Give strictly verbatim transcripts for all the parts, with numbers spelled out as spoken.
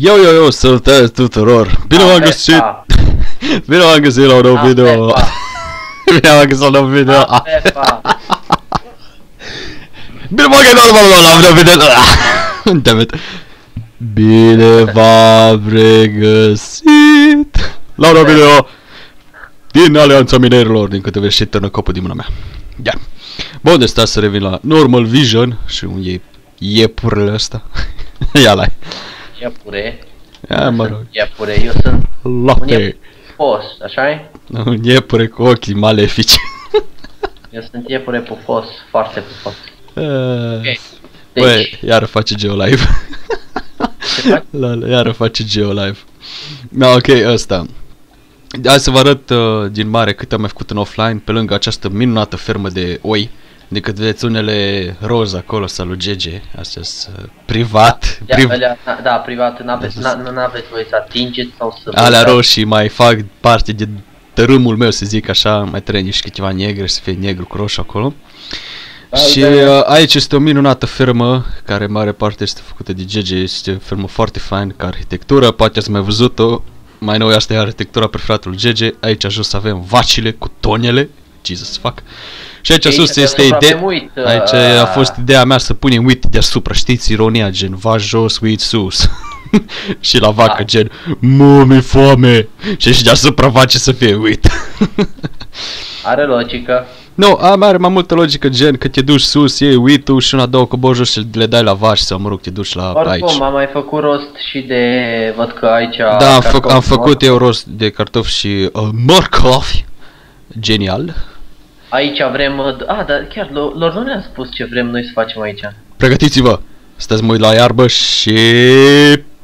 Yo, yo, yo, salutare tuturor! Bine v-am găsit! Bine v-am găsit la un nou video! Bine v-am găsit la un nou video! Bine v-am găsit la un nou video! Dammit! Bine v-am regăsit! La un nou video! Din Alianta Minerilor, din câte vești tărnă copul din mâna mea! Ia! Bă, unde stai să revin la Normal Vision? Și unde e iepurele astea? Ia la-i! Iepure. Ia, mă rog. Iepure, eu sunt un iepufos, așa-i? Un iepure cu ochii malefici. Eu sunt iepure pufos, foarte pufos. Uh, okay. Deci. Băi, iară face GeoLive. Iară face GeoLive. Da, ok, ăsta. Hai să vă arăt uh, din mare cât am mai făcut în offline, pe lângă această minunată fermă de oi. De cât vedeți unele roz acolo, sau lui Gege, astea sunt privat. Da, priv alea, da, da, privat, n-aveți voie să atingeți sau să... Alea roșii mai fac parte de tărâmul meu, să zic așa, mai trec niște ceva negre, să fie negru cu roșu acolo. Ai, și de... aici este o minunată fermă, care în mare parte este făcută de Gege, este o fermă foarte fain ca arhitectură, poate ați mai văzut-o. Mai nou, asta e arhitectura preferată lui Gege, aici jos avem vacile cu tonele. Jesus fuck. Și aici sus este ideea, aici a fost ideea mea să punem uit deasupra, știți, ironia, gen va jos, uit sus. Și la vacă, gen mă, foame. Și și deasupra vace să fie uit. Are logică. Nu, are mai multă logică, gen că te duci sus, iei uit-ul și una, două cobori jos și le dai la vaci sau mă rog, te duci la aici. Oricum, am mai făcut rost și de, văd că aici... Da, am, fă am făcut eu rost de cartofi și uh, morcov. Genial. Aici vrem... A, dar chiar lor nu ne-am spus ce vrem noi să facem aici. Pregătiți-vă! Stați mă uit la iarbă și...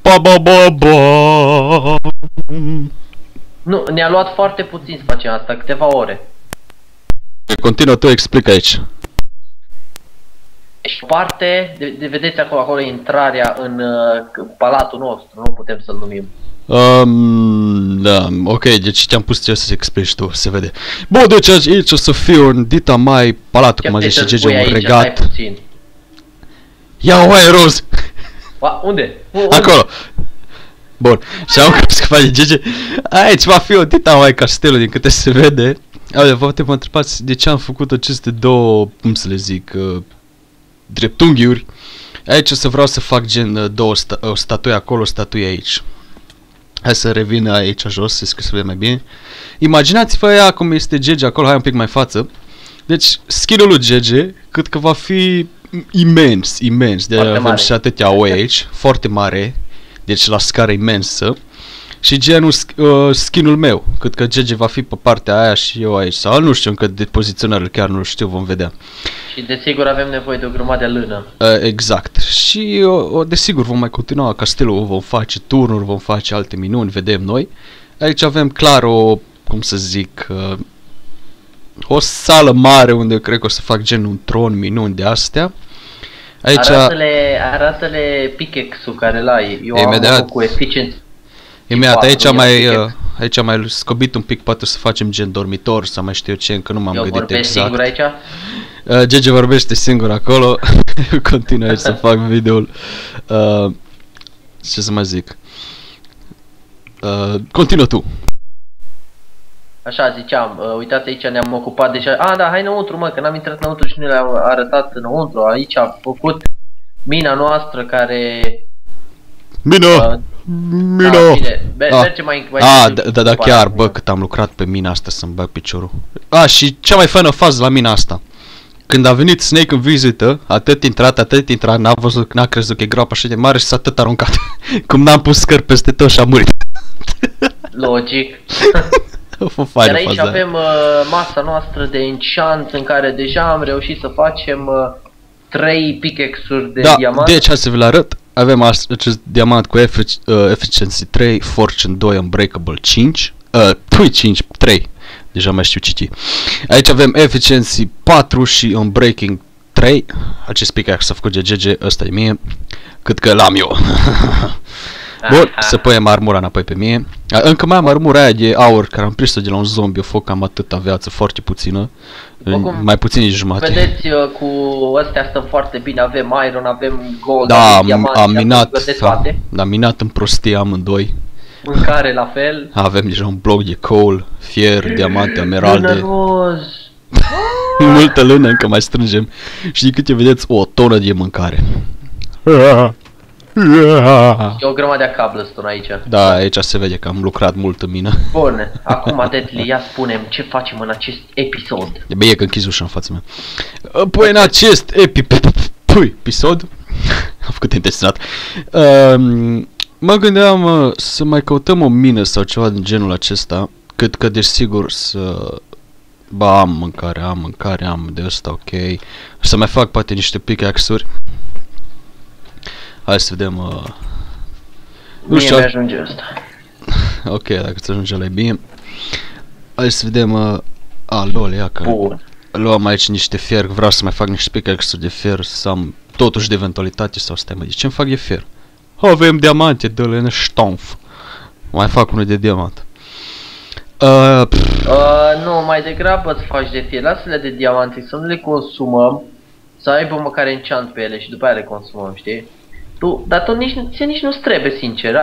Pa, ba, ba, ba. Nu, ne-a luat foarte puțin să facem asta, câteva ore. Continuă tu, explic aici. Și parte, de, de vedeți acolo, acolo intrarea în uh, palatul nostru, nu putem să-l numim. Um, da, ok, deci te-am pus eu să-ți explici tu, se vede. Bun, deci aici o să fie un dita mai palat, cum a zis și Gege, un regat. Ia oaie roz! A, unde? unde? Acolo! Bun, și am cum să face Gege. Aici va fi o dita mai castelul, din câte se vede. Aia, poate mă întrebați de ce am făcut aceste două, cum să le zic, uh, dreptunghiuri. Aici o să vreau să fac gen două sta o statuie acolo, o statuie aici. Hai să revin aici jos, să se vede mai bine. Imaginați-vă ea cum este Gege acolo, hai un pic mai față. Deci, skill-ul lui Gege, cât că va fi imens, imens. De avem și atâtea O aici, foarte mare. Deci la scară imensă. Și genul, uh, skin-ul meu, cât că Gege va fi pe partea aia și eu aici. Sau nu știu încă de poziționare, chiar nu știu, vom vedea. Și desigur avem nevoie de o grămadă de lână. Uh, exact. Și uh, desigur vom mai continua castelul, vom face turnuri, vom face alte minuni, vedem noi. Aici avem clar o, cum să zic, uh, o sală mare unde cred că o să fac gen un tron, minuni de astea. Aici... Arată-le, arată-le pickaxe-ul care l-ai, eu imediat. Am cu eficiență. Imediat, aici am mai, aici am mai scobit un pic, poate să facem gen dormitor sau mai știu eu ce, încă nu m-am gândit exact. Eu vorbesc singur aici? Uh, Gege vorbește singur acolo, eu continui aici să fac videoul. Uh, ce să mai zic? Uh, continuă tu. Așa ziceam, uh, uitați aici ne-am ocupat deja, a da, hai înăuntru mă, că n-am intrat înăuntru și nu le-am arătat înăuntru, aici am făcut mina noastră care... Mina! Uh, Mina! Da, bine, a, merge mai, mai a da, da, da chiar, bă, cât am lucrat pe mina asta să-mi bag piciorul. A, și cea mai faină fază la mina asta. Când a venit Snake în vizită, atât intrat, atât intrat, n-a văzut, n-a crezut că e groapă așa de mare și s-a atât aruncat. Cum n-am pus scări peste tot și a murit. Logic. Dar aici avem uh, masa noastră de enchant în care deja am reușit să facem uh, trei pickaxe-uri de da, diamant. Deci hai să vi-l arăt. Avem acest diamant cu efficiency trei, fortune doi, unbreakable cinci, uh, cinci, trei, deja mai știu citi. Aici avem efficiency patru și unbreaking trei, acest pic s-a făcut de Gege, ăsta e mie, cât că l-am eu. Bun, să punem armura înapoi pe mine. Încă mai am armura aia de aur care am prins-o de la un zombie. O foc, am atâta viață, foarte puțină. Acum, mai puțin nici jumate. Vedeți, cu astea stăm foarte bine. Avem iron, avem gold, da, avem diamante, am minat, toate. Da, am minat în prostie amândoi. Mâncare la fel. Avem deja un bloc de coal, fier, diamante, emeralde. Multă lună încă mai strângem. Și câte vedeți, o tonă de mâncare. E o grămadă de cobblestone aici. Da, aici se vede că am lucrat mult în mină. Bun, acum, Deadly, ia spune-mi ce facem în acest episod. Bine că închizi ușa în fața mea. Păi în acest episod am făcut intenționat. Mă gândeam să mai căutăm o mină sau ceva din genul acesta. Cât că desigur să... Ba, am mâncare, am mâncare, am de asta, ok. Să mai fac poate niște pickaxe-uri. Hai să vedem... Uh... Nu știu... Mie mi-ajunge asta. Ok, dacă ți ajunge la bine. Hai să vedem... Uh... A, lol, ia că... Bun. Luam aici niște fier, vreau să mai fac niște pickaxe-uri de fier, să am totuși de eventualitate sau stai mă, de ce-mi fac de fier? Avem diamante, dă-le în ștonf. Mai fac unul de diamant. Uh, uh, nu, mai degrabă îți faci de fier, lasă-le de diamante, să nu le consumăm. Să aibă măcar enchant pe ele și după aia le consumăm, știi? Tu, dar tu nici, ție nici nu-ți trebuie, sincer.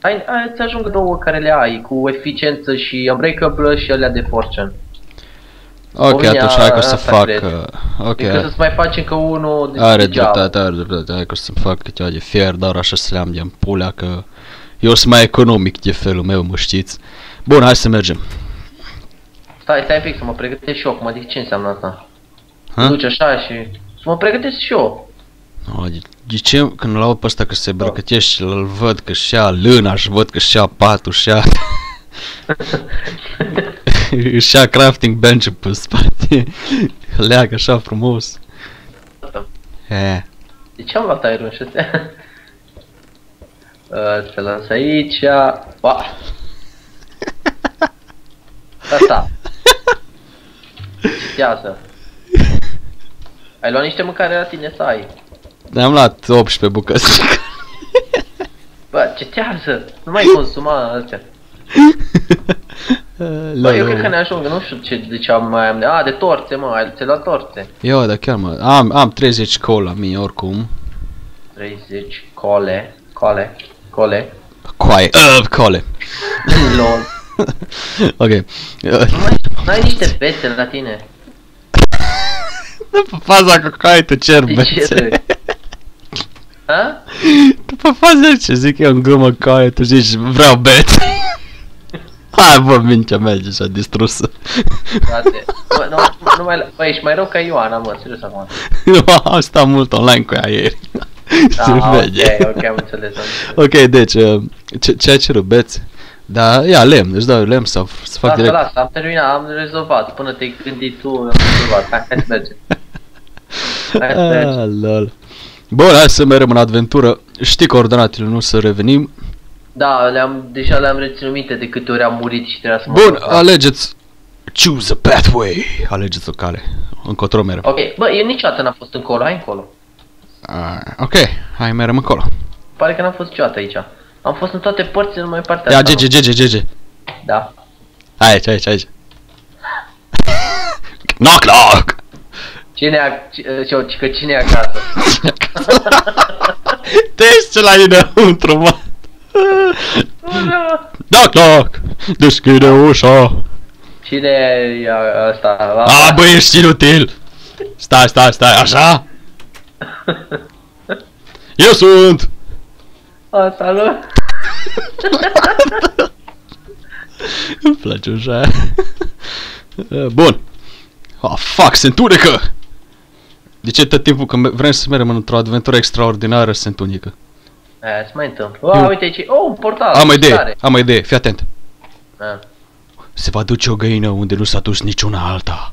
Ai, ai, îți ajung două care le ai, cu eficiență și unbreakable și alea de fortune. Ok, Omnia, atunci hai că o să fac... Uh, ok. Să-ți mai faci încă unul de... Are dreptate, are dreptate, hai că o să fac câteva de fier, dar așa să le am de-am pulea, că... Eu sunt mai economic de felul meu, mă știți. Bun, hai să mergem. Stai, stai fix, să mă pregătesc și eu, mă zic ce înseamnă asta. Mă duci așa și... Să mă pregătesc și eu. No, de, de ce când îl aud pe ăsta că se brăcătește și îl văd că și ia lâna și văd că și ia patul și ia... și ia crafting bench pe spate. Leagă așa frumos. E. De ce am luat iron și astea? Uh, se lansă aici... Ba! Asta! Iasă! Ai luat niște mâncare la tine să ai? Ne-am luat optsprezece bucăți. Bă, ce tează? Nu mai consuma astea. Bă, eu cred că ne ajung, nu știu ce, de ce am mai am... A, de torțe, mă, ai ți-ai luat torțe. Eu, da, chiar, mă, am, am treizeci coal la mine, oricum. treizeci cole, cole, cole. Coaie, uh, cole. Lol. Ok. N-ai niște pețe la tine? După faza cu coaie tu cer bețe. Ha? După faza ce zic eu în glumă coaie tu zici vreau bețe. Hai bă, mintea mea e așa distrusă. Frate, nu mai... Bă, ești mai rău ca Ioana, mă, serios acum. Am stat mult online cu ea ieri. Da, ok, ok, am înțeles. Ok, deci, ce ai cerut bețe? Da, ia lemn, își dau lemn sau să fac direct. Lasă, am terminat, am rezolvat, până te-ai gândit tu, am rezolvat, hai să mergem. Aaaa, lol. Bun, hai să mergem în aventură, știi coordonatele, nu să revenim. Da, deja le-am reținut minte de câte ori am murit și trebuia să mă... Bun, alegeți, choose a pathway, alegeți o cale, încotro merem. Ok, bă, eu niciodată n-am fost încolo, hai încolo. Ok, hai merem încolo. Pare că n-am fost niciodată aici. Am fost în toate părțile, numai partea asta. Ia, G G, G G, G G. Da. Aici, aici, aici. Knock, knock! Cine a... că cine e acasă? Te ești ce la inăuntru, mă! Knock, knock! Deschide ușa! Cine e ăsta? A, bă, ești inutil! Stai, stai, stai, așa? Eu sunt! A, salut! Îmi place ușa aia. Bun. Ah, fuck, se întunecă! De ce tot timpul când vrem să mergem într-o adventură extraordinară se întunecă? Aia se mai întâmplă. A, uite aici, oh, un portal! Am o idee, am o idee, fii atent. A. Se va duce o găină unde nu s-a dus niciuna alta.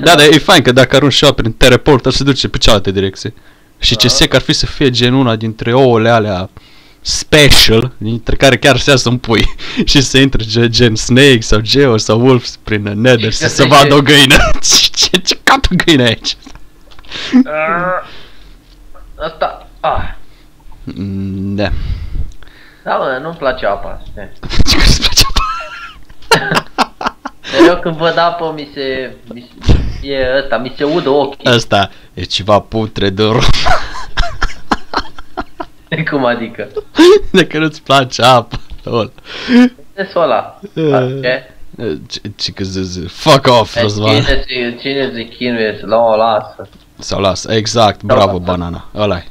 Da, dar e fain că dacă arunci șoa prin teleporter se duce pe cealaltă direcție. Și ce sec ar fi să fie gen una dintre ouăle alea special, dintre care chiar se iasă un pui. Și să intre gen Snake sau Geo sau Wolf prin Nether să se vadă o găină. Ce capă găină aici? Asta... Ah. Da. Da, mă, nu-mi place apa. Ce că nu-ți place apa? Eu când văd apă mi se... Mi se... E ăsta, mi se udă ochii. Ăsta e ceva putre de rom. Cum adică? Dacă nu-ți place apa. Vedeți ăla. Ce? Ce că zice, fuck off, Răzvan. Cine se chinuie să o lasă? Să o lasă, exact, bravo, banana, ăla-i.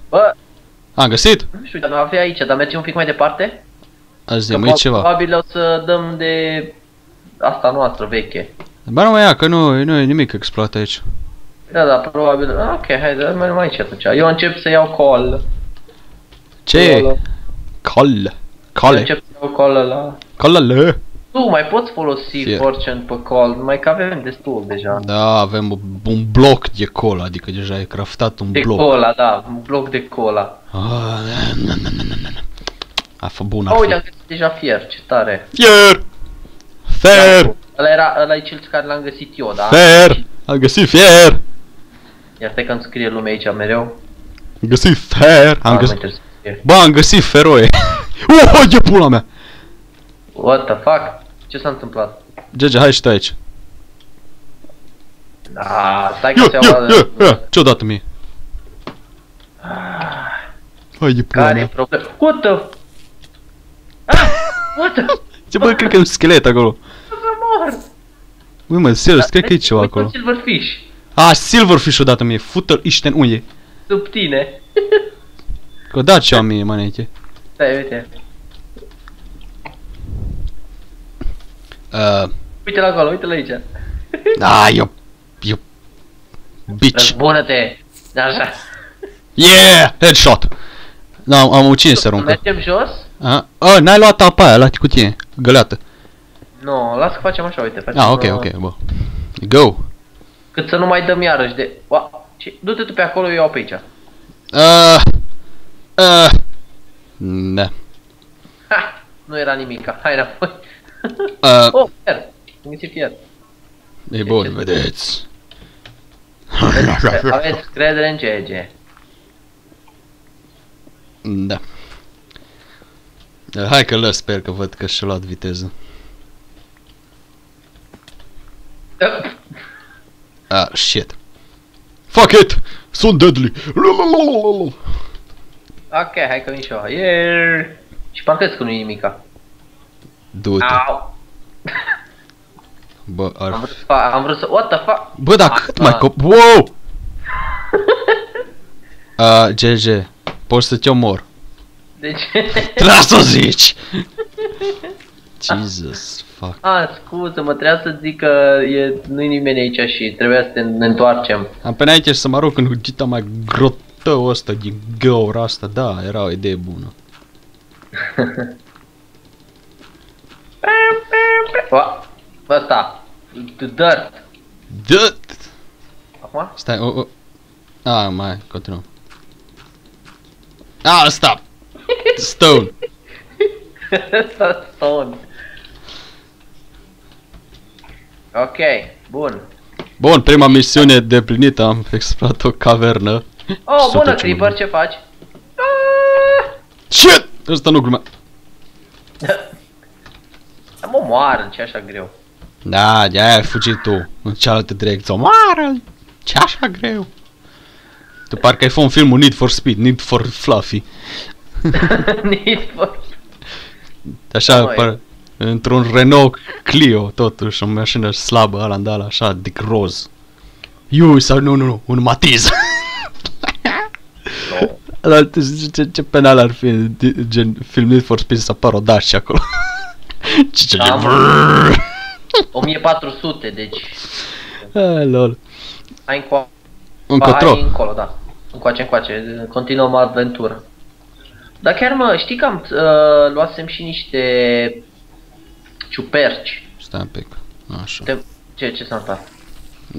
Am găsit? Nu știu, dar avea aici, dar mergem un pic mai departe? Azi, ceva. Probabil o să dăm de asta noastră veche. Ba nu mai ia, că nu, nu e nimic exploat aici. Da, da, probabil. Ok, hai, dar mai mai aici atunci. Eu încep să iau col. Ce? Col. Col. Încep să iau col ăla. Col ăla. Tu mai poți folosi fortune pe col, mai că avem destul deja. Da, avem un bloc de cola, adică deja e craftat un bloc. De cola, da, un bloc de cola. A fost bun. Uite, am găsit deja fier, ce tare. Fier! Fier! Ăla era, ăla e cel care l-am găsit eu, da? Fier! Am găsit fier! Iar stai că îmi scrie lumea aici mereu. Am găsit fier! Am găsit... Bă, am găsit feroe! Uau, e pula mea! What the fuck? Ce s-a întâmplat? Gege, hai și tu aici. Aaaa, stai că se iau... Ce-o dat mie? Hai, e pula mea. Care-i problemă? What the... Ah! What the... Ce bă, cred că e un schelet acolo. Ui mă, serios, cred că e ceva acolo. Silverfish. Ah, silverfish-ul dat mie, fută-l ișten uie. Sub tine. Că da ce-o mie, maneche. Stai, uite. Uh. Uite-l acolo, uite-l aici. Da, eu... eu... bitch. Răzbună-te! Așa. Yeah! Headshot! Da, am ucine să aruncă. Mergem jos? A, n-ai luat apa aia, la cutie, găleată. Nu, las că facem așa, uite, facem... Ah, ok, ok, bă. Go! Cât să nu mai dăm iarăși de... Du-te tu pe acolo, eu iau pe aici. Uh. Uh. Da. Ha! Nu era nimica, hai înapoi. Uh, oh, fier! Am găsit fier. E bun, vedeți. Aveți credere în G G. Da. Hai că lăs, sper că văd că și-a luat viteză. Ah, shit. Fuck it! Sunt deadly! Ok, hai că vin și eu. Yeah. Și parcă-ți că nu-i nimica. Du-te. Bă, ar... am, vrut să fac, am vrut să... What the fuck? Bă, dar ah, cât ah. mai cop... Wow! uh, G G, poți să-ți omor. De ce? Trebuia să o zici! Jesus, fuck. Ah, scuze, mă, trebuia să zic că e... nu-i nimeni aici și trebuia să ne întoarcem. Am pe aici să mă arunc în gita mai grotă ăsta din găura asta. Da, era o idee bună. Asta, dirt. Dirt. Acum? Stai, o, o. Ah, mai, continuăm. Ah, stop. Stone. Stone. Ok, bun. Bun, prima misiune deplinită, am explorat o cavernă. Oh, bună Creeper, ce faci? Shit! Asta nu glumea. Mă moară, ce așa greu. Da, de-aia ai fugit tu, în cealaltă direcție, moară-l, ce așa greu. Tu parcă ai fost un film Need for Speed, Need for Fluffy. Need for... Așa, par... într-un Renault Clio, totuși, o mașină slabă, alandala, așa, de roz. Iu, sau nu, nu, nu, un Matiz. No. ce, ce penal ar fi, gen, film Need for Speed să apară o Dacia acolo. o mie patru sute, deci... Ah, lol. Hai încoa... Încotro? Hai încolo, da. Încoace, încoace. Continuăm aventura. Dar chiar, mă, știi că am... Uh, luasem și niște... ciuperci. Stai un pic. Așa. Te... Ce, ce s-a întâmplat?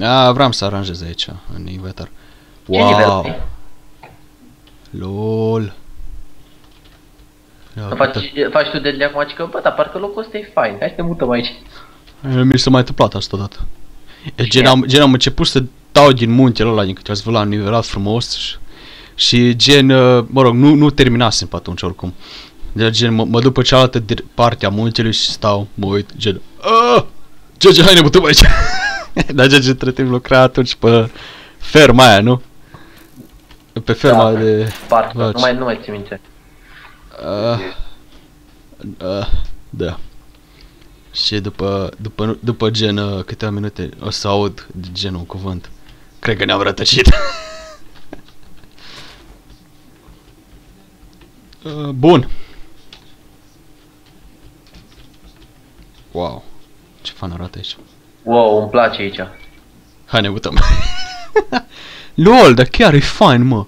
A, vreau să aranjez aici, în inventar. Wow! Ce nivel? Lol. Ia, faci, faci tu de acum că bă, dar parcă locul ăsta e fain, hai să te mutăm aici. Mi s-a mai întâmplat asta odată. Gen am, gen am început să dau din muntele ăla din câte ați văzut, l-am nivelat frumos și Și gen, mă rog, nu, nu terminasem pe atunci oricum. Deci gen, mă, mă duc pe cealaltă parte a muntelui și stau, mă uit, gen, aaa, George, hai, ne putem aici. Dar George, între timp lucra atunci pe ferma aia, nu? Pe ferma da, de... Parcă, nu mai, nu mai țin minte. Uh, uh, da. Și după, după, după gen uh, câteva minute o să aud de genul un cuvânt. Cred că ne-am rătăcit. uh, bun. Wow. Ce fan arată aici. Wow, îmi place aici. Hai ne butăm. Lol, dar chiar e fain, mă.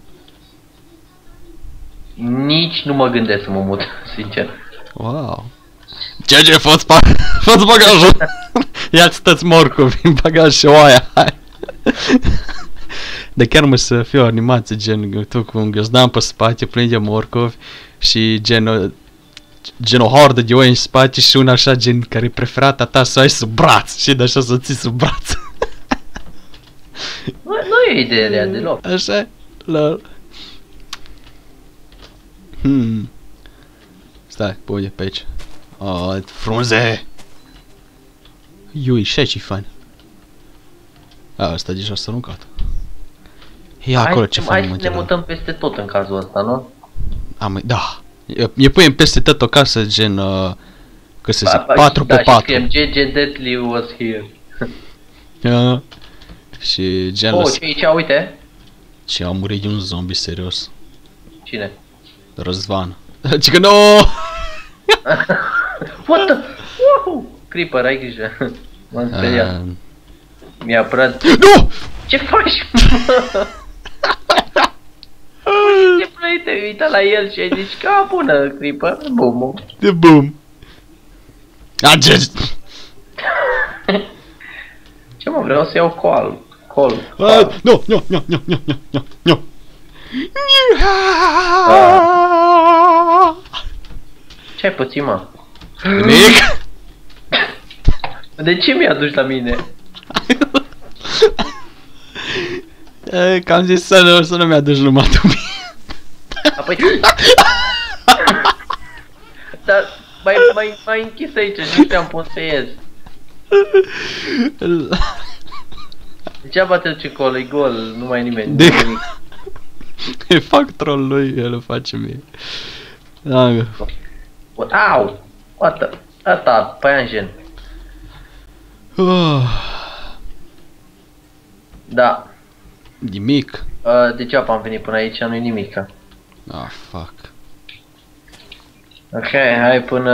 Nici nu mă gândesc să mă mut, sincer. Wow. George, fă-ți bagajul. Ia-ți stă-ți morcov în bagaj și oaia, hai. Dar chiar mă să fie o animație, gen, tu cum ghiozdan pe spate, plin de morcovi și gen... Gen o hordă de oi în spate și una așa gen care e preferata ta să ai sub braț și de așa să o ții sub braț. Nu, nu e ideea de ea deloc. Așa? Lol. Hmm. Stai, pune pe aici. Oh, frunze! Iui, și aici e fain. A, ăsta deja s-a aruncat. Ia acolo ce fain. Hai să ne mutăm peste tot în cazul ăsta, nu? Am, da. E punem peste tot o casă, gen, uh, că se zic, patru pe patru. Da, G G Deadly was here. uh, și gen... Oh, ce aici, uite! Și a murit de un zombie, serios. Cine? Răzvan. Cică, no! What the... Wow! Creeper, ai grijă. M-am speriat. Uh... Mi-a apărat... Nu! Ce faci, mă? Te plăi, te-ai uitat la el și ai zis că a bună clipă, bum. De bum. Acest. Ce mă, vreau să iau col, col. Nu, nu, nu, nu, nu, nu, nu. Ce ai pățit, mă? Nimic. De ce mi-a dus la mine? Că am zis să nu, să nu mi-aduci numai tu. Apoi... Dar mai, mai, mai închis aici, nu știam pot să ies. Degeaba te duce colo, e gol, nu mai nimeni. De... Îi fac troll lui, el o face mie. Da, au! Asta, asta, păianjen. Da. Nimic. Uh, degeaba am venit până aici, nu-i nimic. Ah, oh, fuck. Ok, hai până...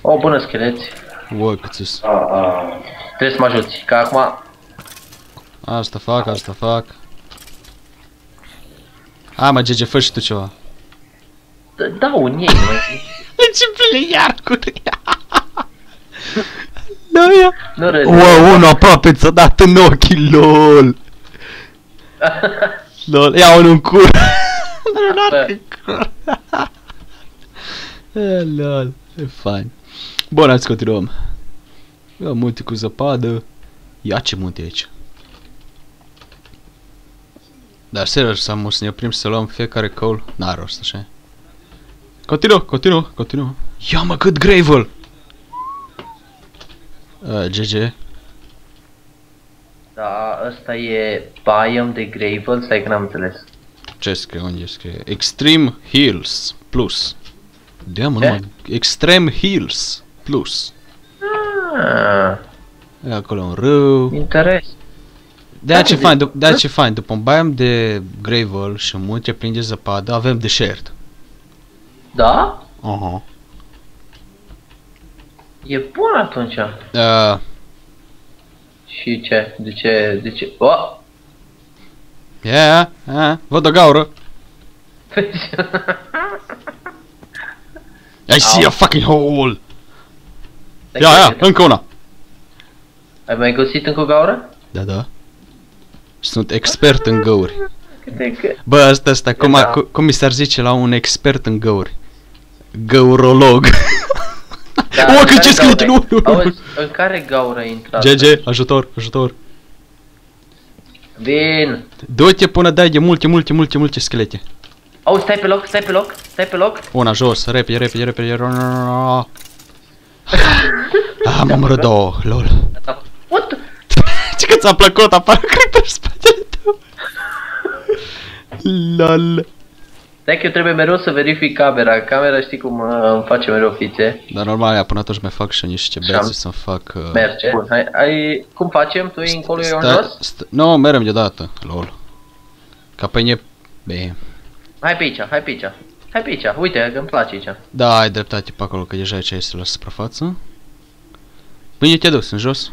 O, oh, bună, scheleți. Uai, câți sus. Uh, uh. Trebuie să mă ajuți, că acum... Asta fac, asta fac. Hai, mă, Gege, fă și tu ceva. Da, un ei, măi. Ce plin iar cu ea. Da, ia. Nu râd. Wow, unul aproape ți-a dat în ochi, lol. Lol, ia unul în cur. Nu, nu are în cur. Lol, e fain. Bun, hai să continuăm. Ia munte cu zăpadă. Ia ce munte aici. Dar serios, să ne oprim să luăm fiecare coal. N-ar rost, așa. Continuă, continuă, continuă. Ia mă, cât gravel. Uh, G G. Da, ăsta e biome de gravel, stai că n-am înțeles. Ce scrie, unde scrie? Extreme Hills Plus. De mă, numai Extreme Hills Plus. Ah. E acolo un râu. Interes. De-aia ce fain, de-aia ce fain, după un biome de gravel și munte plin de zăpadă, avem deșert. Da? Aha. Uh-huh. E bun atunci. Uh. Și ce? De ce? De ce? Oh! Yeah, yeah. Văd o gaură. I see a fucking hole. Ia, ia, yeah, încă una. Ai mai găsit încă o gaură? Da, da. Sunt expert în găuri. Bă, asta, asta, cum, da. cum, cum mi s-ar zice la un expert în găuri? Găurolog. Uau, cât ce scrie, nu, nu, nu. Auzi, în care gaură intra? G G, ajutor, ajutor. Vin. Du-te până dai de multe, multe, multe, multe schelete. Au, stai pe loc, stai pe loc, stai pe loc. Una jos, repede, repede, repede. Am omorât două, lol. What? Ce că ți-a plăcut, apare creeper în spatele tău. Lol. Stai că eu trebuie mereu să verific camera. Camera știi cum îmi face mereu fițe. Dar normal, până atunci mai fac și niște beții să-mi fac... Merge. Cum facem? Tu încolo, eu în jos? Nu, merem deodată, lol. Ca pe ne... Hai pe aici, hai pe aici. Hai pe aici, uite, îmi place aici. Da, ai dreptate pe acolo, că deja aici este la suprafață. Bine, te duci în jos?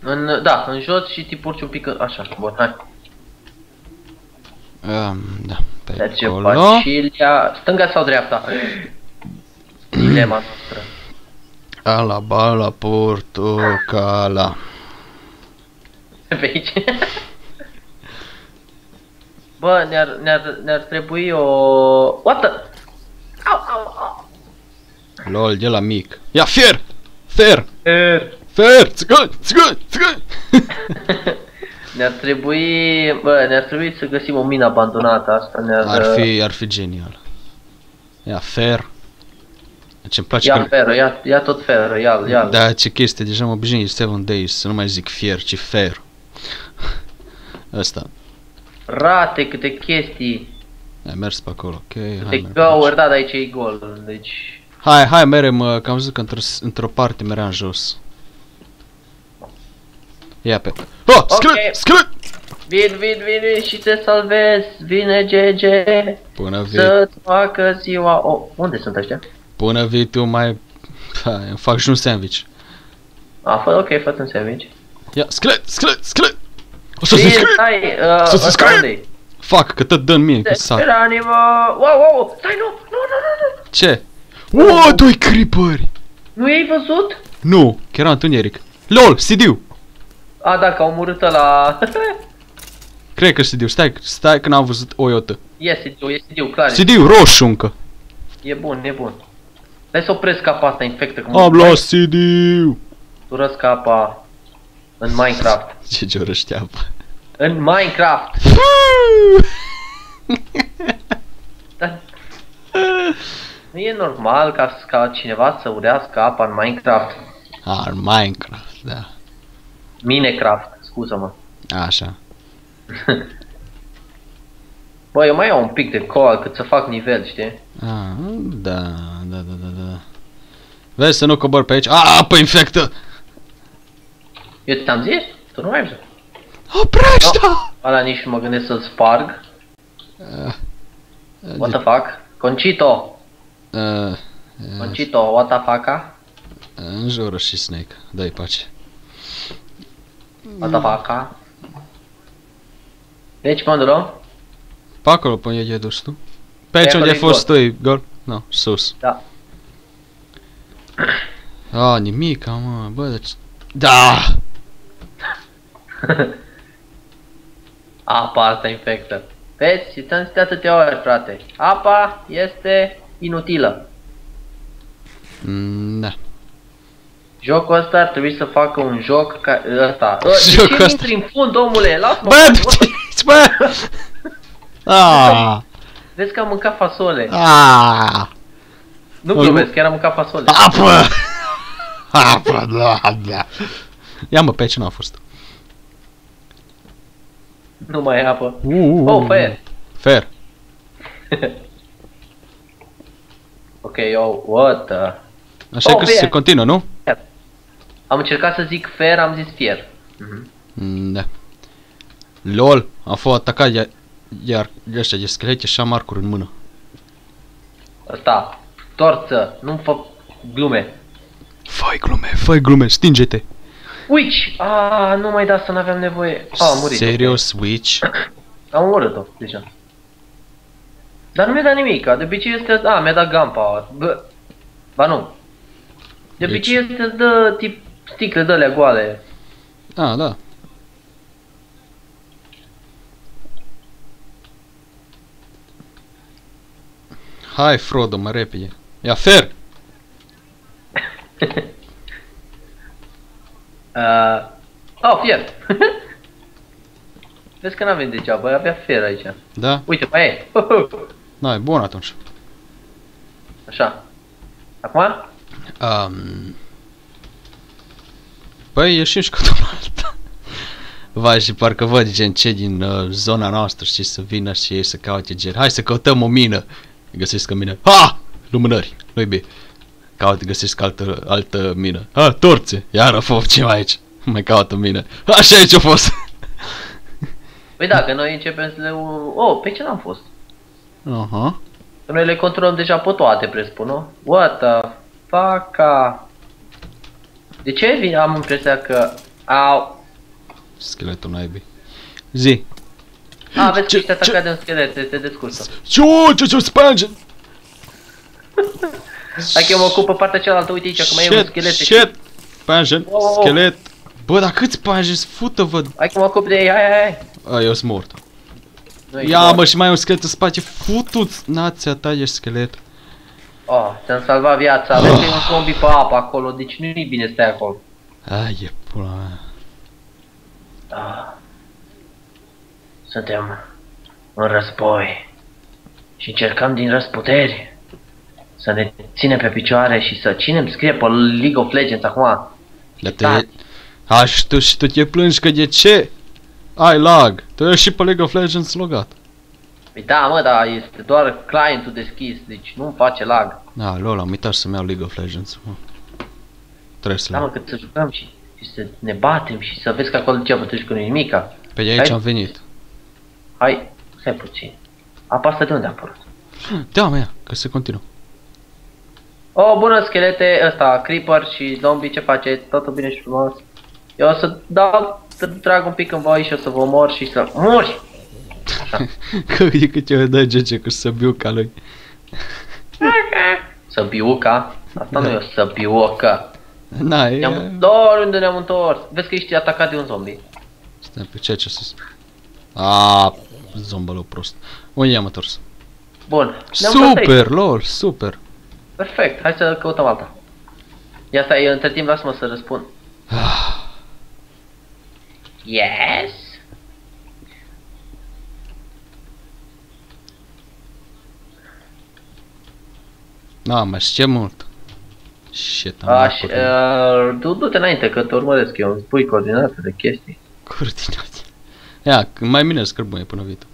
În, da, în jos și te porci un pic, așa, bun, hai. Um, da, pe acolo. Stânga sau dreapta? Dilema noastră. Alabala, portocala. Pe aici? Bă, ne-ar ne-ar ne-ar trebui o... What the... Au, au, au. Lol, de la mic. Ia, fier! Fer! Fer! Fer! Țigan! Țigan! Țigan! Ne-ar trebui... Bă, ne-ar trebui să găsim o mină abandonată, asta ne-ar... Ar fi, ar fi genial. Ia, fer. Deci îmi place ia, că... feră, ia, ia tot feră, ia, ia. Da, ce chestie, deja mă obișnuit Seven Days, să nu mai zic fier, ci fer. Asta. Rate, câte chestii. Ai mers pe acolo, ok. Câte găuri, da, dar aici e gol, deci... Hai, hai, merem, că am zis că într-o parte merea în jos. Ia pe... Oh, scrie, scrie! Vin, vin, vin și te salvezi, vine G G. Până vii... Să-ți facă ziua... Oh, unde sunt ăștia? Până vii tu mai... Hai, îmi fac și un sandwich. A, fă, ok, fă-ți un sandwich. Ia, scrie, scrie, scrie! O să se scrie! Să se scrie! Fuck, că te dă în mine, că sac. Wow, wow, stai, nu, nu, nu, nu! Ce? Wow, doi creeperi! Nu i-ai văzut? Nu, că era întuneric. LOL, Sidiu! A, da, că au omorât ăla... Cred că Sidiu, stai, stai că n-am văzut o iotă. E Sidiu, e Sidiu, clar. Sidiu, roșu încă. E bun, e bun. Hai să opresc capa asta, infectă. Am luat Sidiu! Turăsc capa... În Minecraft. Ce ciorăște apă. În Minecraft. Dar nu e normal ca, ca cineva să urească apa în Minecraft. A, în Minecraft, da. Minecraft, scuză-mă. Așa. Bă, eu mai iau un pic de coal cât să fac nivel, știi? A, da, da, da, da, da. Vezi să nu cobor pe aici. A, apă infectă! Eu ți-am zis? Tu nu mai ai zis. Oprește-o! No, ala nici mă gândesc să-l sparg. Uh, uh, what the fuck? Concito! Uh, uh, Concito, what the fuck-a? Uh, înjură și Snake, dă-i pace. What the fuck-a? Deci, mă îndurăm? Pe acolo până e dus tu. Pe aici unde ai fost tu, e gol? Nu, sus. Da. A, nimica, mă, bă, deci... Da. Apa asta infectă. Vezi? Ți-am zis de atâtea ori, frate. Apa este inutilă. Mm, da. Jocul ăsta ar trebui să facă un joc ca ăsta. De ce intri în fund, omule? Las-mă! Bă, du-te-ți, bă! Aaaa! Vezi că am mâncat fasole. Aaaa! Nu glumesc, chiar am mâncat fasole. Apă! Apă, da, da. Ia mă, pe aici n-a fost. Nu mai e apă. Uuuu. Oh, fer. Fer. Ok, oh, what the... Așa că se continuă, nu? Am încercat să zic fer, am zis fier. Da. LOL, am fost atacat iar ăștia de schelete și am arcuri în mână. Asta, torță, nu-mi fă glume. Fai glume, fai glume, stinge-te! Witch! Aaaa, nu mai da, să n-aveam nevoie. A, am murit. Serios, Witch? Am omorât-o, deja. Dar nu mi-a dat nimic, de obicei este... A, mi-a dat gunpower. Bă... Ba nu. De obicei este îți dă tip sticle de alea goale. A, da. Hai, Frodo, mă, repede. Ia, fer! Uh, oh, fier! Vezi că n-avem degeaba, avea fer aici. Da? Uite, mai e. Da, e bun atunci. Așa. Acum? Um... Păi ieșim și cu toată. Vai, și parcă văd gen ce din uh, zona noastră, și să vină și ei să caute gen. Hai să căutăm o mină. Găsesc o mină. Ha! Lumânări. Nu-i bine. Caut, găsesc altă, altă mină. Ha, torțe. Iară, fof, ce mai aici? Mai caut o mină. Ha, și aici a fost. Păi da, că noi începem să le... Oh, pe ce n-am fost? Aha. Uh-huh. Că noi le controlăm deja pe toate, presupun, nu? What the fuck? De ce vin? Am impresia că... Au... Scheletul naibii. Zi. A, vezi că ești atacat de un schelet, este descursă. Ciu, ciu, ciu, spange! Hai că eu mă ocup pe partea cealaltă, uite aici, că mai e un schelet. Shit, spange, schelet. Bă, dar câți spange, fută-vă! Hai că mă ocup de ei, hai, hai, hai! Eu sunt mort. Ia mă, și mai e un schelet în spate, futu-ți! Nația ta, ești schelet. Oh, ți-am salvat viața, aveți un combi pe apă acolo, deci nu-i bine, stai acolo. Ai, e pula mea. Da. Suntem în război și încercăm din răsputeri să ne ținem pe picioare și să... Cine îmi scrie pe League of Legends acum? Da, a, și tu, și tu te plângi că de ce? Ai lag, tu ești și pe League of Legends logat. Păi da, mă, dar este doar clientul deschis, deci nu face lag. Da, lol, am uitat să-mi iau League of Legends, mă. Trebuie să... Da, mă, că să jucăm și... Și să ne batem și să vezi că acolo ce pătrești cu nimica. Pe de aici hai? Am venit. Hai, stai puțin. Apa asta de unde a apărut? Da, mă, ia, că se continuă. O, bună, schelete, ăsta, creeper și zombie, ce face? Totul bine și frumos. Eu o să dau, să trag un pic în voi și o să vă mor și să mori. Că e cât eu dai gece, că săbiuca lui. Săbiuca? Asta nu e o săbiuca. N-ai... Doar unde ne-am întors. Vezi că ești atacat de un zombie. Stai pe ceea ce sus. Aaaa, zombălău prost. Unde i-am întors? Bun. Super, lol, super. Perfect, hai să căutăm alta. Ia stai, eu între timp las-mă să răspund. Yes? Na, mai știe mult. Shit, aș, uh, du, du-te înainte că te urmăresc eu, îmi spui coordinate de chestii. Coordinate? Ia, mai bine scârbune până viitor.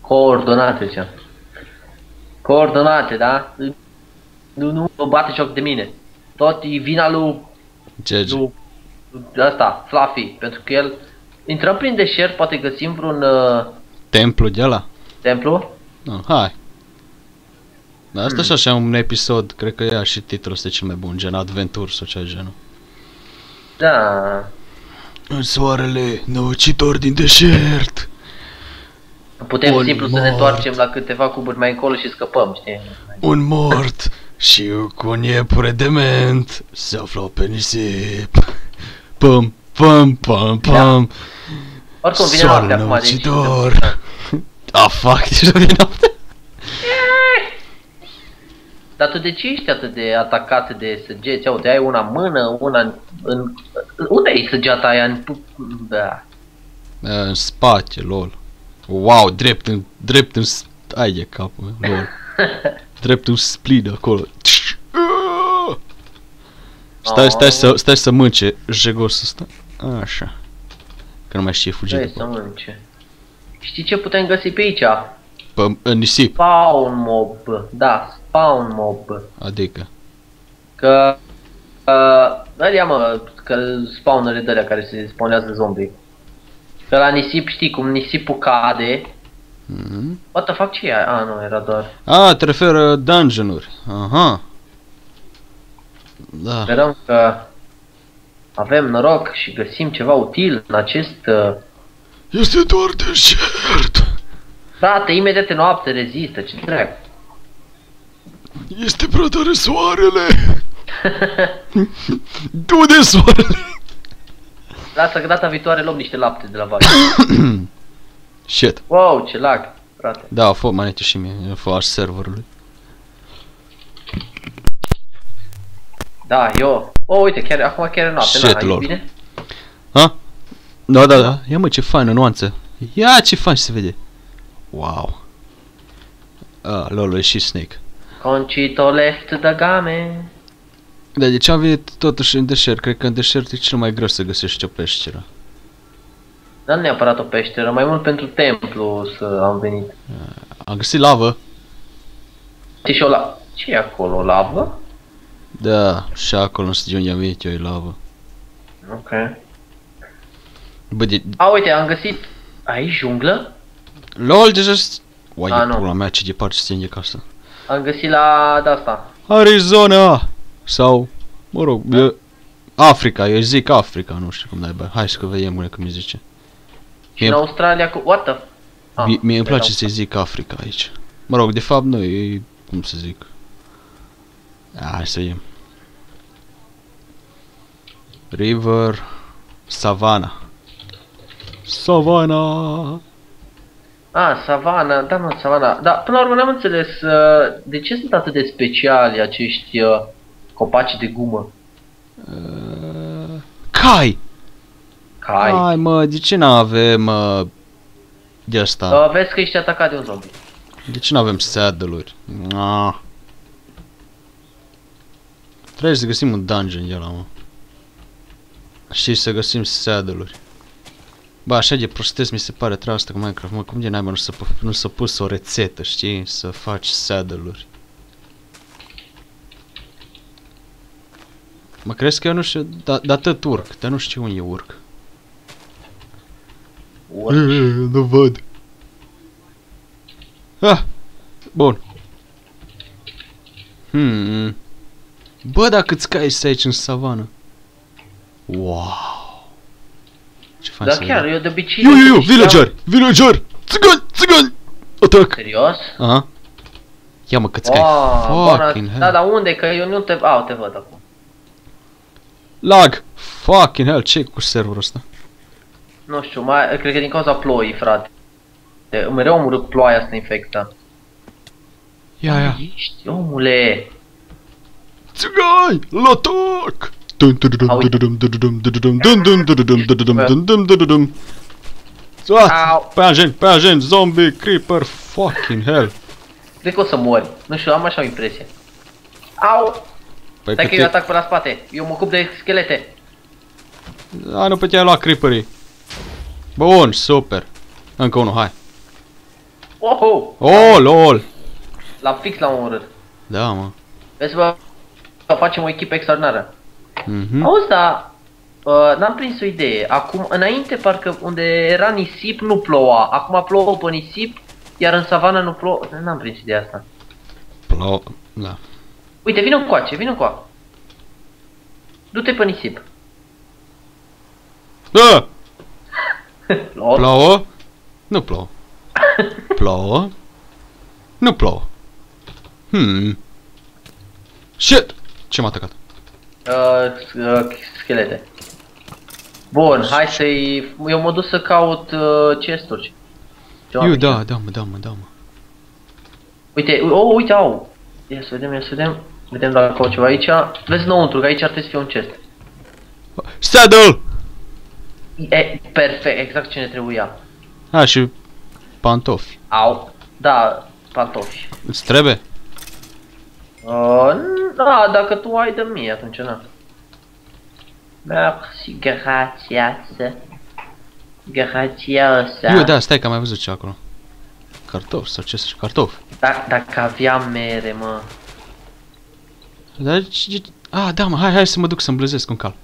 Coordonate ce? Coordonate, da? Nu, nu mă bate joc de mine. Tot e vina lui... GeoJeo. Asta, Fluffy, pentru că el... Intrăm prin deșert, poate găsim vreun... Uh... Templu de ala? Templu? No, hai. Dar asta și așa un episod, cred că ea și titlul este cel mai bun, gen Adventure sau cea genul. Da. În soarele năucitor din deșert. Putem un simplu mort. Să ne întoarcem la câteva cuburi mai încolo și scăpăm, știi? Un mort și cu un iepure dement se aflau pe nisip. Pam, pam, pam, pam. Da. Oricum vine noaptea acum, năucitor. Ah, fuck, deja vine noaptea. Dar tu de ce ești atât de atacat de săgeți? Uite, ai una în mână, una în... în unde ai săgeata aia? În, da. În spate, lol. Wow, drept în... drept în... Ai de capul meu, lol. Drept un split acolo. Stai, stai, stai, stai să mânce jegosul ăsta. Așa. Că nu mai știe fugit. Stai să mânce. Știi ce putem găsi pe aici? Pe, în nisip. Spawn mob, da. Spawn mob. Adică? Că... Uh, ia mă, că spawnere de alea care se spawnează zombie. Că la nisip știi cum nisipul cade. Mm-hmm. What the fuck, ce e? A, nu, era doar... A, te referă dungeon-uri. Aha. Da. Sperăm că avem noroc și găsim ceva util în acest... Uh... Este doar deșert. Frate, imediat noapte rezistă, ce drag. Este prea tare soarele! Du-de soarele! Lasă că data viitoare luăm niște lapte de la vaci. Shit. Wow, ce lag, frate. Da, a fost manete și mie, a fost aș serverului. Da, eu... O, uite, chiar, acum chiar e noapte, na, e bine? Ha? Da, da, da, ia mă, ce faină nuanță. Ia ce faci, se vede. Wow. Ah, lol, și Snake. Conchito left the game. Dar de ce am venit totuși în deșert? Cred că în deșert e cel mai greu să găsești o peșteră. Dar nu neapărat o peșteră, mai mult pentru templu să am venit. Am găsit lavă. Și o lavă. Ce e acolo? Lavă? Da, și acolo în studiu unde am venit eu e lavă. Ok. Bă, de... A, uite, am găsit... Aici junglă? LOL, deja... Uai, de pula mea, ce departe stinge casa. Am găsit la... de asta. Arizona! Sau... Mă rog, da. Eu... Africa, eu zic Africa, nu știu cum dai bă. Hai să că vedem cum îi zice. Și mie... în Australia cu... What the... Ah, mie, mie îmi place să-i zic Africa aici. Mă rog, de fapt nu, e... cum să zic... A, hai să vedem. River... Savana. Savana. Ah, savana, da, nu, savana. Da, până la urmă n-am înțeles uh, de ce sunt atât de speciali acești uh, copaci de gumă. Uh, cai. Cai. Hai, mă, de ce n-avem uh, de asta? Uh, vezi că ești atacat de un zombie. De ce n-avem saddle-uri? Ah. Trebuie să găsim un dungeon de ăla, mă. Și să găsim saddle-uri. Ba, așa de prostesc mi se pare treaba asta cu Minecraft, mă, cum de naiba nu s-a nu s-a pus o rețetă, știi, să faci saddle-uri. Mă crezi că eu nu știu, dar da, tot urc, dar nu știu unde urc. Urci. Nu văd. Ah, bun. Hmm. Bă, dacă îți caiești aici în savană. Wow. Da, chiar, eu de obicei... Iu, iu, iu, villager! Villager! Țigani! Țigani! Atac! Serios? Aha. Ia mă că-ți cai. Da, dar unde? Că eu nu te... Au, te văd acum. Lag! Fucking hell, ce-i cu serverul ăsta? Nu știu, mai... cred că din cauza ploii, frate. Mereu am urât ploaia asta infectă. Ia, ia. Ești, omule! Țigani! L-atac! Panjen, panjen, zombie, creeper, fucking hell. Cred că o să mori, nu știu, am așa o impresie. Au! Stai că eu atac pe la spate, eu mă ocup de schelete. Da, nu puteai lua creeperii. Bun, super. Încă unul, hai. Oho! Oh, lol! L-am fix la un urât. Da, mă. Vezi, bă, facem o echipă extraordinară. Mm-hmm. Auzi, da, uh, n-am prins o idee. Acum, înainte, parcă unde era nisip, nu ploua. Acum plouă pe nisip, iar în savana nu plouă. N-am prins ideea asta. Plouă, da. Uite, vină încoace, vină încoace. Du-te pe nisip. Da! Plouă? Plouă? Nu plouă. Plouă? Nu plouă. Hmm. Shit! Ce m-a atacat? Uh, uh, schelete. Bun, hai să-i... Eu mă duc să caut uh, chest-uri. Eu, da, da, mă, da, mă, da, mă. Uite, oh, uite, au! Ia să vedem, ia să vedem. Vedem dacă au ceva aici. Vezi înăuntru, că aici ar trebui să fie un chest. Saddle! E, perfect, exact ce ne trebuia. A, și pantofi. Au, da, pantofi. Îți trebuie? Uh, da, dacă tu ai de mie, atunci na. Merci, grația-să. Grația-să. Eu, da, stai că am mai văzut ce acolo. Cartofi sau ce să știu, cartofi. Da, dacă aveam mere, mă. Dar ce... Ah, da, mă, hai, hai să mă duc să-mi blăzesc un cal.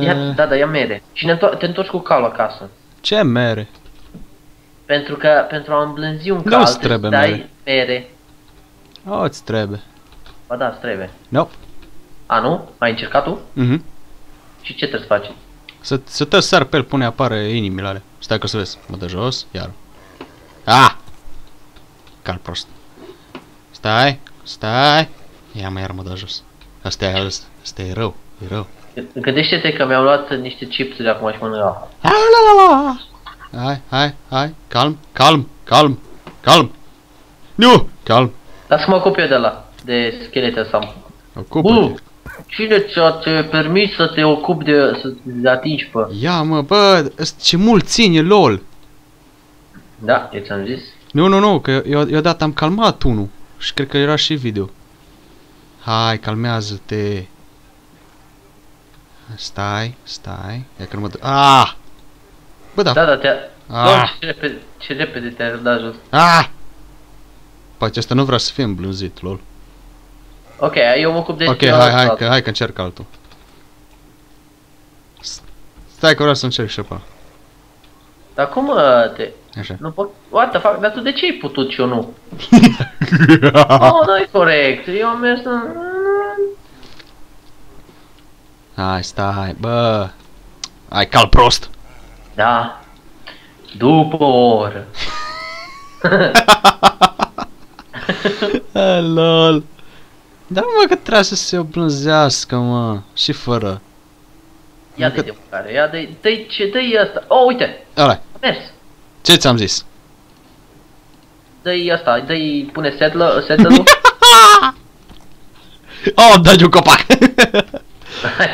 Ia, da, da, ia mere. Și te întorci cu calul acasă. Ce mere? Pentru că, pentru a îmblânzi un cal, trebuie să dai mere. O, îți trebuie. Ba da, îți trebuie. Nope. A, nu? Ai încercat tu? Mhm. Și ce trebuie să faci? Să, să te sar pe el pune apare inimile alea. Stai că o să vezi. Mă dă jos, iar. Ah! Cal prost. Stai, stai. Ia mă, iar mă dă jos. Asta e, asta, asta e rău, e rău. Gândește-te că mi-au luat niște chipsuri acum și mănâncă. Hai, hai, hai, calm, calm, calm, calm. Nu, calm. Las mă ocup eu de ăla, de schelete sau... Ocup-te. Cine ți-a permis să te ocupi de... să te atingi pe... Ia mă, bă, ce mult ține LOL! Da, eu ți-am zis. Nu, nu, nu, că eu, eu dat am calmat unul. Și cred că era și video. Hai, calmează-te. Stai, stai. Ia că nu mă dă... Aaaa! Bă, da. Da, da, te-a... Aaaa! Ce repede te-ai dat jos. Aaaa! Păi, ăsta nu vrea să fie îmblânzit, lol. Ok, eu mă ocup de... Ok, hai, hai, că, hai că încerc altul. Stai că vreau să încerc și pe... Dar cum te... Așa. Nu pot... What the fuck? Dar tu de ce ai putut și eu nu? Nu, nu-i corect. Eu am mers în... Hai, stai, bă. Ai cal prost. Da. După o oră. Lol. Dar mă că trebuie să se oblânzească, mă. Și fără. Ia de de mâncare, ia de de ce dă-i asta. Oh, uite. Ala. Mers. Ce ți-am zis? Dă-i asta, dă-i pune setlă, setlă-ul. Oh, dă-i un copac.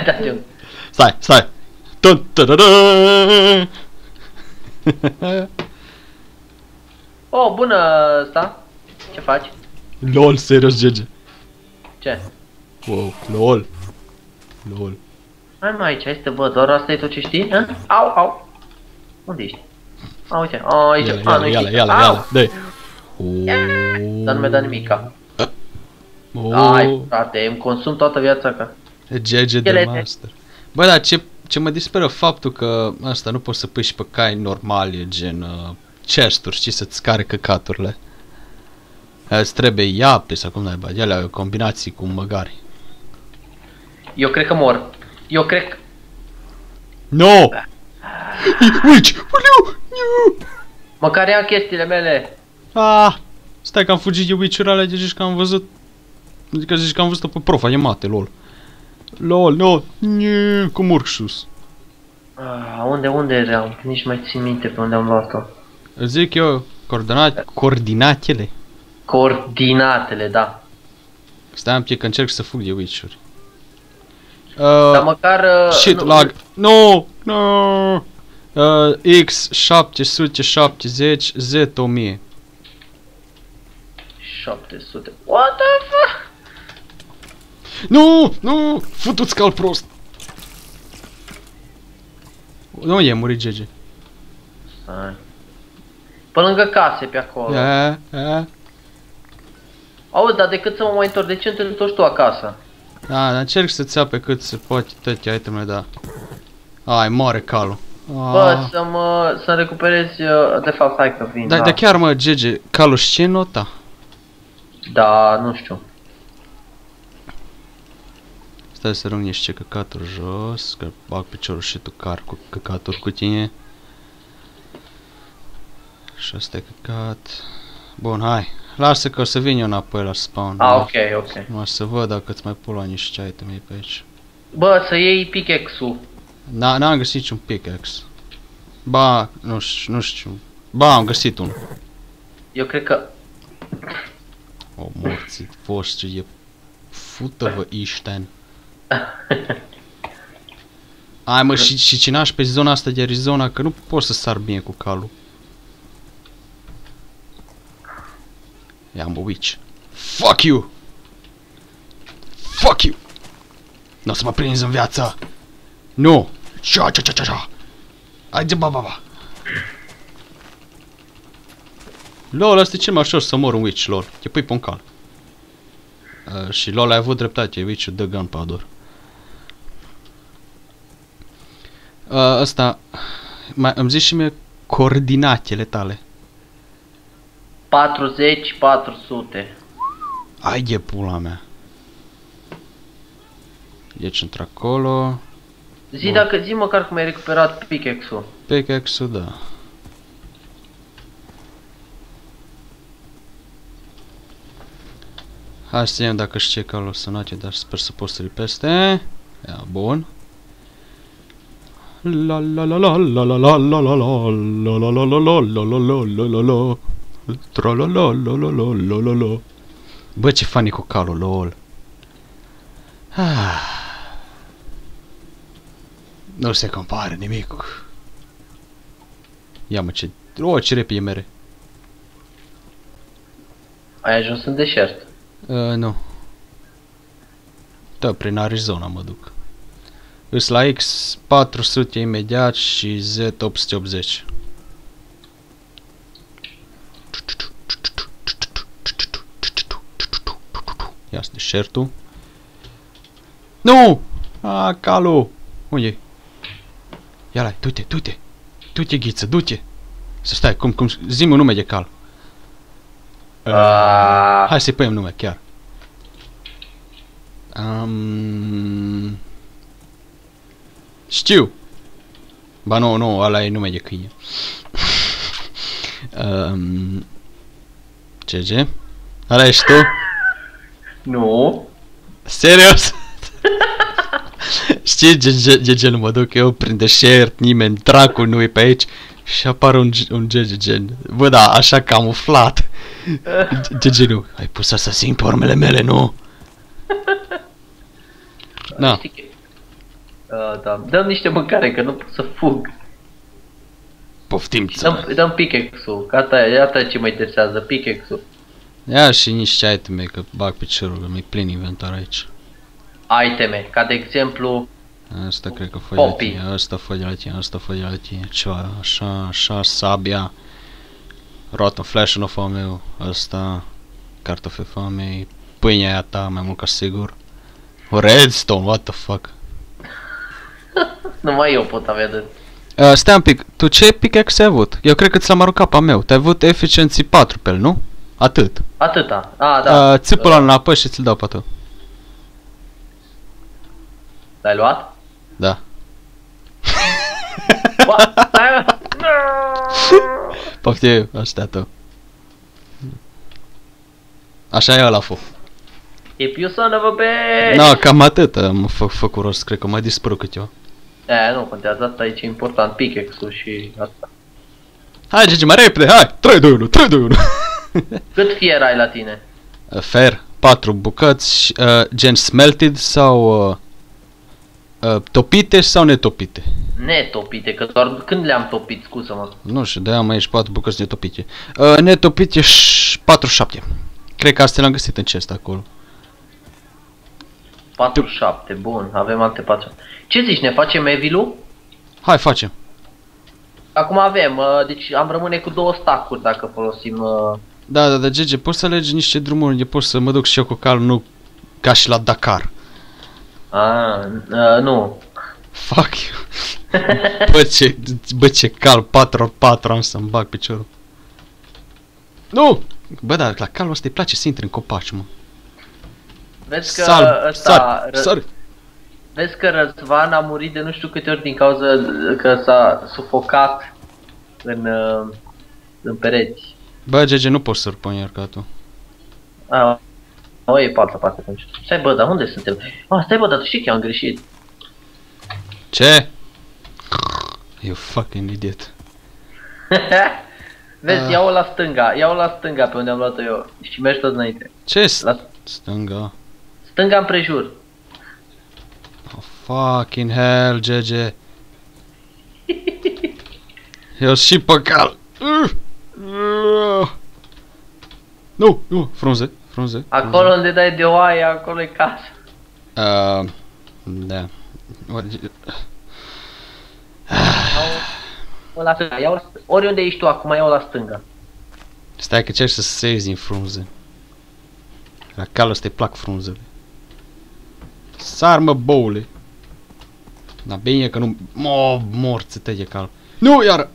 Da-i un. Stai, stai. Oh, bună asta. Ce faci? LOL, serios, Gege. Ce? Wow, LOL. LOL. Hai mai aici, hai să te văd, doar asta e tot ce știi? Hă? Au, au! Unde ești? A, uite, a, aici, a, nu știi, au! Dar nu mi-a dat nimica. Ai, frate, îmi consum toată viața ca... G G de master. Bă, dar ce mă disperă faptul că asta nu poți să pui și pe cai normali, gen chest-uri, știi, să-ți scare căcaturile. Îți trebuie iapte sau cum naiba, alea combinații cu măgari. Eu cred că mor. Eu cred că... No! Uici! Măcar ia chestiile mele! Ah! Stai că am fugit de uiciuri alea, zici că am văzut... Adică zici că am văzut-o pe profa, e mate, lol. Lol, no! Cum urc sus? Ah, unde, unde eram? Nici mai țin minte pe unde am luat-o. Zic eu, coordonate... Coordinatele? Coordinatele, da. Stai am pic că încerc să fug de uiciuri. Dar măcar... Shit, lag. No! No! X șapte sute șaptezeci Z o mie. șapte sute. What the fuck? Nu! Nu! Futu-ți cal prost! Nu e, muri Gege. Stai. Pe lângă case pe acolo. Ea, ea. Auzi, dar decât să mă mai întorc, de ce nu te întorci tu acasă? Da, dar încerc să-ți ia pe cât se poate toate itemele, da. Ai, moare calul. Bă, să mă, să recuperezi, de fapt, hai că vin, da. Dar chiar, mă, Gege, calul știe nota? Da, nu știu. Stai să rung niște căcaturi jos, că bag piciorul și tu car cu căcaturi cu tine. Și asta e căcat. Bun, hai. Lasă că o să vin eu înapoi la spawn. Ah, ok, ok. O să văd dacă îți mai pula niște iteme pe aici. Bă, să iei pickaxe-ul. Da, n-am găsit niciun pickaxe. Ba, nu știu, nu știu. Ba, am găsit unul. Eu cred că... O, morții voștri, e... Fută-vă, Ișten. Hai, mă, și, și cinași pe zona asta de Arizona, că nu pot să sar bine cu calul. I-am a witch. Fuck you! Fuck you! N-o să mă prinzi în viață! Nu! Cia, cia, cia, cia, cia! Hai de ba, ba, ba! Lol, asta e cel mai ușor să mor un witch, lol. Te pui pe un cal. Uh, și lol, ai avut dreptate, witch-ul dă gunpowder. Uh, asta... Mai, îmi zici și mie coordinatele tale. patruzeci patru sute. Ai de pula mea. Deci într-acolo. Zi, dacă, zi măcar cum ai recuperat pickaxe-ul. Pickaxe-ul, da. Hai să vedem dacă știe calul sănate, dar sper să poți să-l peste. Ia, bun. La la la la la la la la la la la la la. Trololololololololol. Bă, ce fani cu calul, lol. Ah. Nu se compară nimic. Ia mă ce... O, ce repede mere. Ai ajuns în deșert? Uh, nu. Da, prin Arizona mă duc. Îs la X patru sute imediat și Z opt sute optzeci. Ia-s deșertul. Nu! A, calu! Unde-i? Ia-l-ai, du-te, du-te! Du-te, Ghiță, du-te! Să stai, cum, cum, zi-mi un nume de cal. Uh, hai să-i punem nume, chiar. Um, știu! Ba nu, nu, ala e nume de câine. um, ce, ala ești tu? Nu. Serios? Știi ce gen mă duc eu prin deșert, nimeni, dracu nu e pe aici și apare un, un ge ge gen. Bă, da, așa camuflat. ge ge nu. Ai pus asasin pe urmele mele, nu? Da. Uh, da. Dăm niște mâncare, că nu pot să fug. Poftim, țară. Dăm pickaxe-ul, că asta e, asta e ce mă interesează, pickaxe-ul. Ia și niște iteme, că bag piciorul, că mi-e plin inventar aici. Iteme, ca de exemplu... Asta cred că foi de la tine, asta foi de la tine, asta foi de la tine, ceva, așa, așa, sabia. Rotten flash-ul n-o fă meu, asta, cartofi famei, pâinea aia ta, mai mult ca sigur. O redstone, what the fuck? Numai eu pot avea de... Uh, stai un pic, tu ce pickaxe ai avut? Eu cred că ți l-am aruncat pe meu, te-ai avut Efficiency patru pe el, nu? Atât. Atâta. A, da. Țipă la în apă și ți-l dau pe tău. L-ai luat? Da. Poftim, ăsta tău. Așa e ăla fu. If you son of a bitch! No, cam atât am făcut rost, cred că mai dispărut câteva. E, nu contează, asta aici e important, pickaxe-ul și asta. Hai, Gigi, mai repede, hai! trei, doi, unu, trei, doi, unu! Cât fier ai la tine? Fer, patru bucăți, uh, gen smelted sau uh, uh, topite sau netopite? Netopite, că doar când le-am topit, scuză-mă. Nu știu, de-aia am aici patru bucăți netopite. Uh, netopite patruzeci și șapte. Cred că astea le-am găsit în chest acolo. patruzeci și șapte, bun, avem alte patru. Ce zici, ne facem evilu? Hai, facem. Acum avem, uh, deci am rămâne cu două stacuri dacă folosim... Uh... Da, da, da, Gege, poți să alegi niște drumuri unde pot să mă duc și eu cu cal, nu ca și la Dakar. Ah, uh, nu. Fuck you. Bă, ce, bă, ce cal, patru pe patru am să-mi bag piciorul. Nu! Bă, dar la calul ăsta îi place să intre în copaci, mă. Vezi că sal, ăsta... Sal, sal. Vezi că Răzvan a murit de nu știu câte ori din cauza că s-a sufocat în, în pereți. Bă, Gege, nu poți să răpuni iarcatul. A, o, e pe altă parte atunci. Stai bă, dar unde suntem? A, stai bă, dar tu știi că eu am greșit. Ce? You fucking idiot. Vezi, uh. iau-o la stânga, iau-o la stânga pe unde am luat-o eu și mergi tot înainte. Ce st la... stânga? Stânga împrejur. Oh, fucking hell, Gege. Eu și pe cal. Uh. Uh. Nu, nu, frunze, frunze. Acolo frunze. Unde dai de oaie, acolo e casă. Uh, da. Iau la stânga, iau la stânga. Oriunde ești tu acum, iau la stânga. Stai că cer să sezi din frunze. La calul ăsta-i plac frunzele. Sarmă, boule. Dar bine că nu... Oh, morți te de cal. Nu, iară!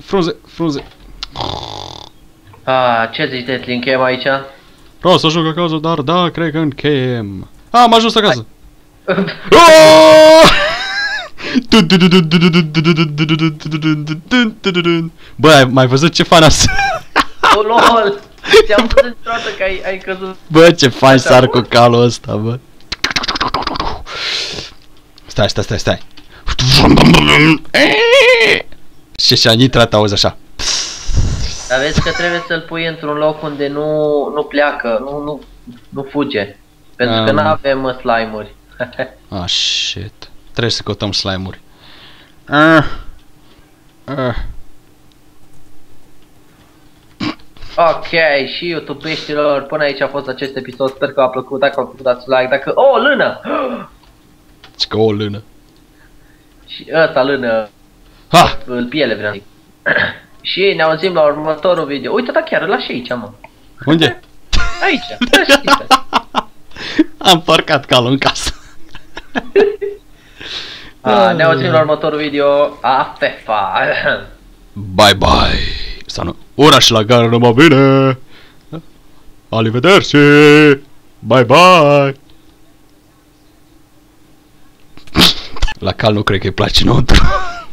Frunze, frunze. Ah, ce zici de încheiem aici? Vreau să joc acasă, dar da, cred că încheiem. Ah, am ajuns acasă! Bă, mai văzut ce fan as... LOL! Ți-am văzut niciodată că ai căzut... Bă, ce fain sar cu calul ăsta, bă! Stai, stai, stai, stai! Și-și-a nitrat, auzi așa. Dar vezi că trebuie să-l pui într-un loc unde nu, nu pleacă, nu, nu, nu fuge. Pentru um, că nu avem slime-uri. Ah, shit. Trebuie să căutăm slime-uri. Ah. Ah. Ok, și YouTube-iștilor, până aici a fost acest episod, sper că v-a plăcut, dacă v-a plăcut dați like, dacă... O, lână! Zici că o lână. Și ăsta lână... Ha! Îl piele, vreau. Și ne auzim la următorul video. Uite, da, chiar îl lași aici, mă. Unde? Aici, am parcat calul în casă. A, ne auzim la următorul video. A F F A. Bye bye. Sau nu. Oraș la care nu mă vine. Arrivederci. Bye bye. La cal nu cred că îi place înăuntru.